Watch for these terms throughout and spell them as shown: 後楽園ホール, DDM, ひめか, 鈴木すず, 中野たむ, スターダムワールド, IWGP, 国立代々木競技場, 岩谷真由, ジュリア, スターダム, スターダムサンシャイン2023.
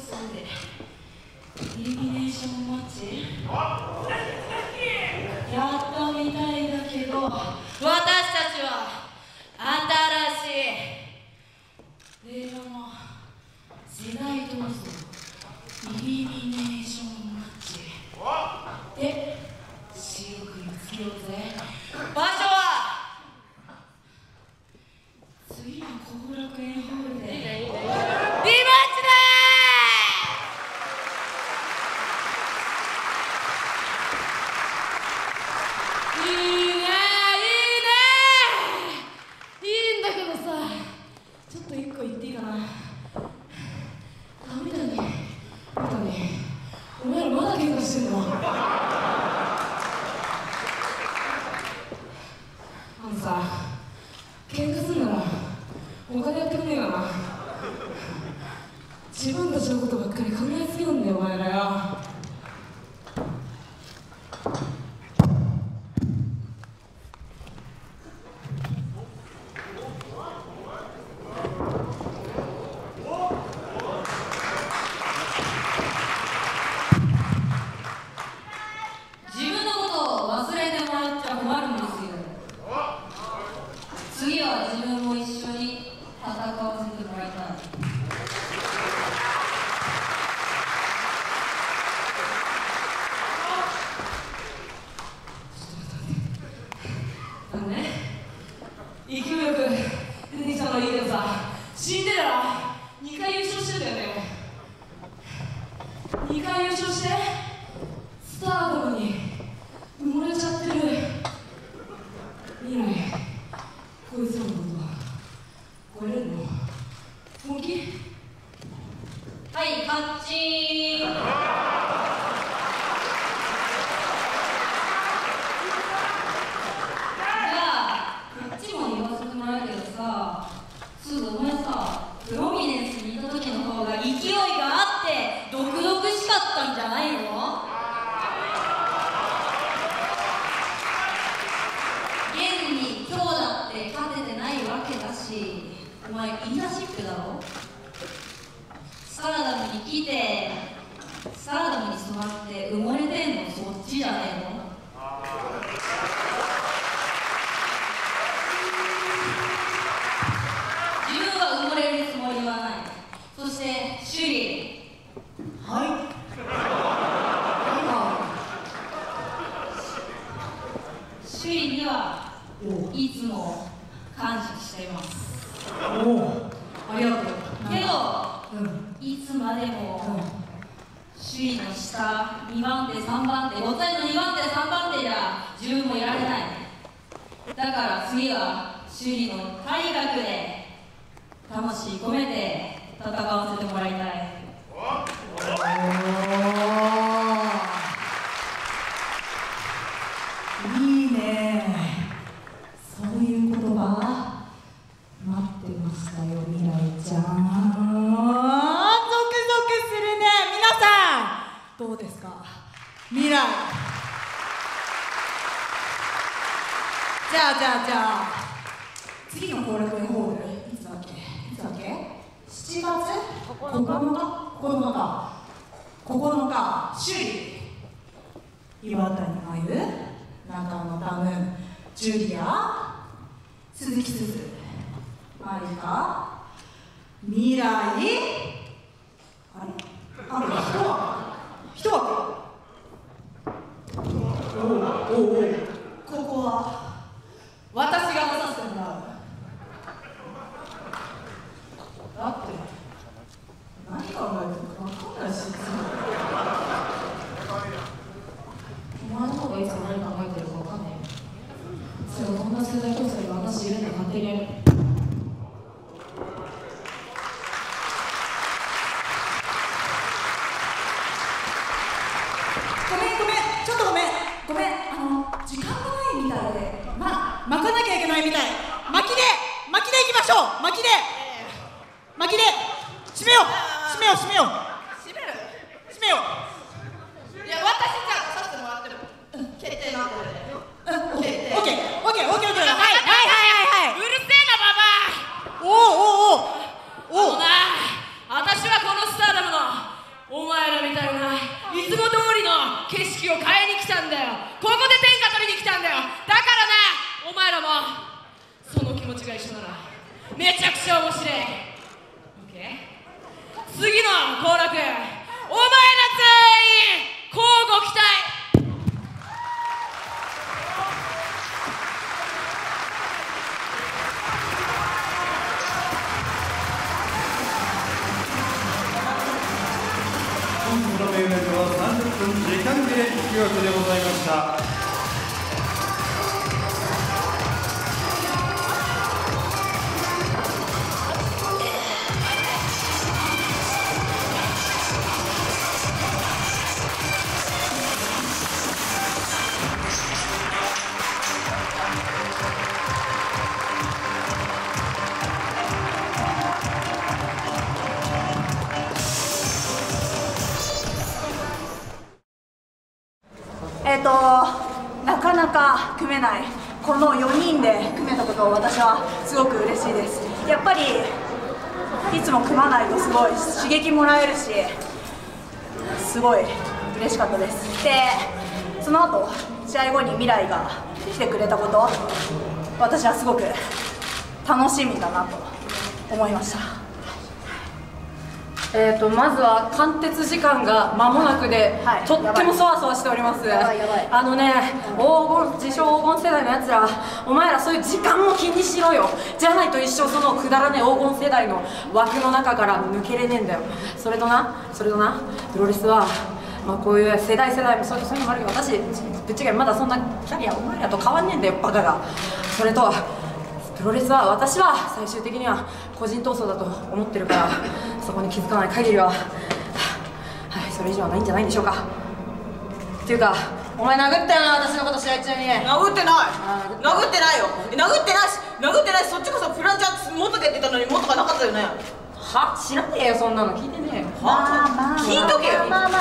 スでイルミネーションマッチやったみたいだけど、私たちは新しい令和の時代闘争イルミネーションマッチで私欲につけようぜ。場所は次の後楽園ホールで。自分たちのことばっかり考えすぎなんだよ、お前らよ。自分のことを忘れてもらっちゃ困るんですよ。次は自分も一緒に戦わせてもらいたい。2回優勝してスタートに埋もれちゃってる。未来こいつらのことは超えれるの本気？はい、パッチーン。お前インターシップだろ。サラダムに来てサラダムに染まって埋もれてんのそっちじゃねえの。自分は埋もれるつもりはない。そしてシュリー、はい、シュリーにはいつも感謝しています。お、ありがとう。けど、いつまでも首位の下2番手3番手5歳の2番手3番手じゃ自分もやられない。だから次は首位の体格で魂込めて戦わせてもらいたい。いいね、そういう言葉待ってましたよ、未来ちゃん。ゾクゾクするね、皆さんどうですか、未来。じゃあ次の後楽園ホールいつだっけ、7月9日、首里、岩谷真由、中野タム、ジュリア、鈴木すず、まりか、未来、あれ、人はここは私が出させてもらう。だって何考えてるか分かんないし、お前の方がいつも何考えてるか分かんないよ。それはこんな世代交際が私いるんで勝手にやる。巻きで締めよう。いや、私じゃあ刺してもらっても決定なので。オッケー。はい、うるせえなババア。おおおおおお。私はこのスターダムのを買いに来たんだよ。ここで天下取りに来たんだよ。だからな、お前らもその気持ちが一緒ならめちゃくちゃ面白い。 OK、 次の後楽、お前ら全員乞うご期待。本日のイベントは30分時間切れ企画でございました。なかなか組めないこの4人で組めたことを私はすごく嬉しいです。やっぱりいつも組まないとすごい刺激もらえるし、すごい嬉しかったです。でその後試合後に未来が来てくれたこと、私はすごく楽しみだなと思いました。まずは貫徹時間が間もなくで、はい、とってもそわそわしております。あのね、自称黄金世代のやつら、お前らそういう時間も気にしろよ。じゃないと一生そのくだらねえ黄金世代の枠の中から抜けれねえんだよ。それとなプロレスは、まあ、こういう世代もそういうのもあるよ。私ぶっちゃけまだそんなキャリアお前らと変わんねえんだよ、バカが。それとプロレスは、私は最終的には個人闘争だと思ってるから、そこに気づかない限りは、はい、それ以上はないんじゃないでしょうか。っていうか、お前殴ったよな、私のこと試合中に。殴ってない、殴ってないよ、殴ってないし、そっちこそフランチャー元が出たのに元がなかったよね。は？知らねえよ、そんなの聞いてねえよ。聞いとけよ。まあこ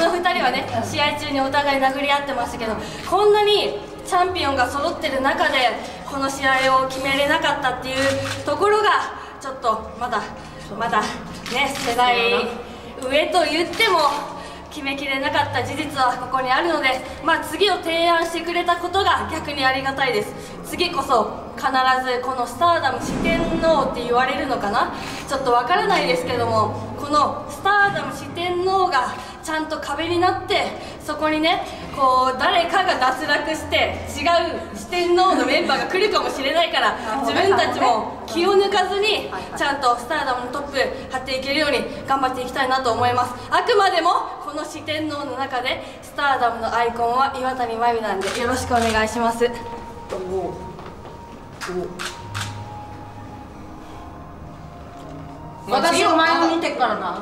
の2人はね、試合中にお互い殴り合ってましたけど、こんなにチャンピオンが揃ってる中でこの試合を決めれなかったっていうところがちょっとまだね、世代上と言っても決めきれなかった事実はここにあるので、まあ、次を提案してくれたことが逆にありがたいです。次こそ必ずこのスターダム四天王って言われるのかな、ちょっとわからないですけども、このスターダム四天王がちゃんと壁になって、そこにね、こう誰かが脱落して違う四天王のメンバーが来るかもしれないから自分たちも気を抜かずにちゃんとスターダムのトップ張っていけるように頑張っていきたいなと思います。あくまでもこの四天王の中でスターダムのアイコンは岩谷真美なんで、よろしくお願いします。私お前を見てっからな。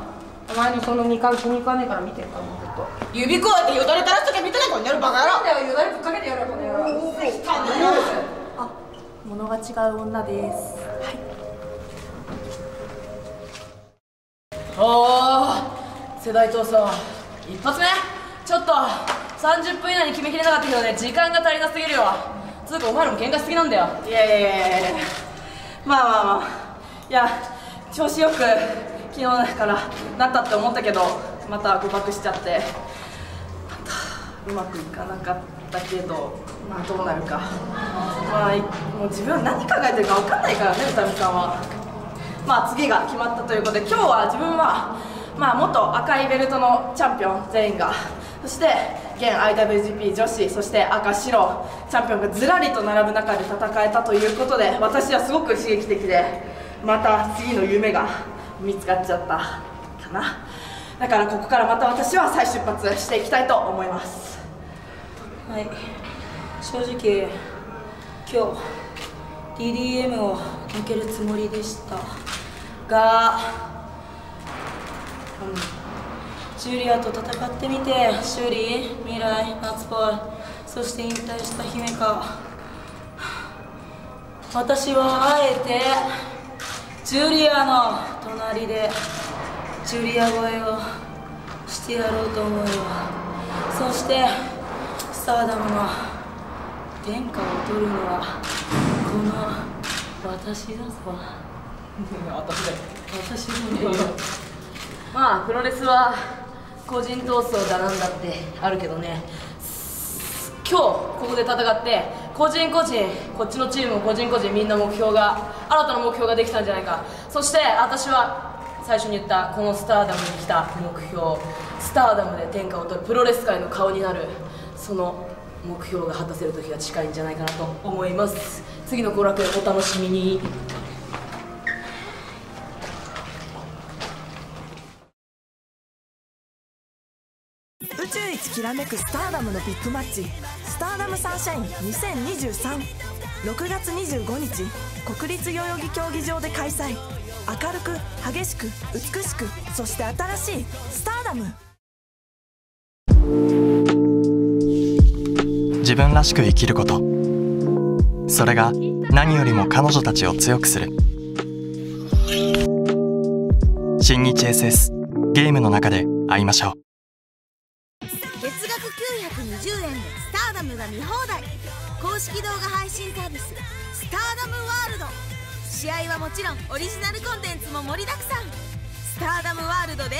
お前のその2回気に行かねえから見てるから、もうずっと指こうやってよだれ垂らすときは見てないもんね、バカ野郎。なんだよ、よだれぶっかけてやるこの野郎。あ、物が違う女です。はい。おー、世代闘争一発目。ちょっと30分以内に決めきれなかったけどね、時間が足りなすぎるよ。つうかお前らも喧嘩しすぎなんだよ。いやまあいや、調子よく昨日からなったって思ったけど、また誤爆しちゃって、うまくいかなかったけど、まあどうなるか、まあもう自分は何考えてるか分かんないからね、歌舞さんは。まあ次が決まったということで、今日は自分は、まあ、元赤いベルトのチャンピオン全員が、そして現 IWGP 女子、そして赤白チャンピオンがずらりと並ぶ中で戦えたということで、私はすごく刺激的で、また次の夢が見つかっちゃったかな。だからここからまた私は再出発していきたいと思います。はい、正直今日 DDM を抜けるつもりでしたが、ジュリアと戦ってみて、修理、未来、夏ぽい、そして引退した姫か、私はあえてジュリアの隣でジュリア超えをしてやろうと思うよ。そしてスターダムの天下を取るのはこの私だぞ。私だよ。まあプロレスは個人闘争だなんだってあるけどね、今日ここで戦って個人個人、こっちのチームも個人個人みんな目標が、新たな目標ができたんじゃないか。そして私は最初に言ったこのスターダムに来た目標、スターダムで天下を取るプロレス界の顔になる、その目標が果たせる時が近いんじゃないかなと思います。次の後楽園お楽しみに。宇宙一きらめくスターダムのビッグマッチ、スターダムサンシャイン20236月25日国立代々木競技場で開催。明るく激しく美しく、そして新しいスターダム。自分らしく生きること、それが何よりも彼女たちを強くする。新日 SS ゲームの中で会いましょう。920円でスターダムが見放題。公式動画配信サービススターダムワールド。試合はもちろんオリジナルコンテンツも盛りだくさん。スターダムワールドで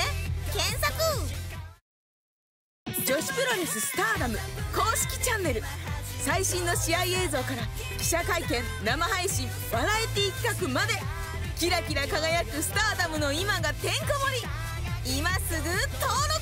検索。女子プロレススターダム公式チャンネル、最新の試合映像から記者会見、生配信、バラエティ企画まで、キラキラ輝くスターダムの今がてんこ盛り。今すぐ登録。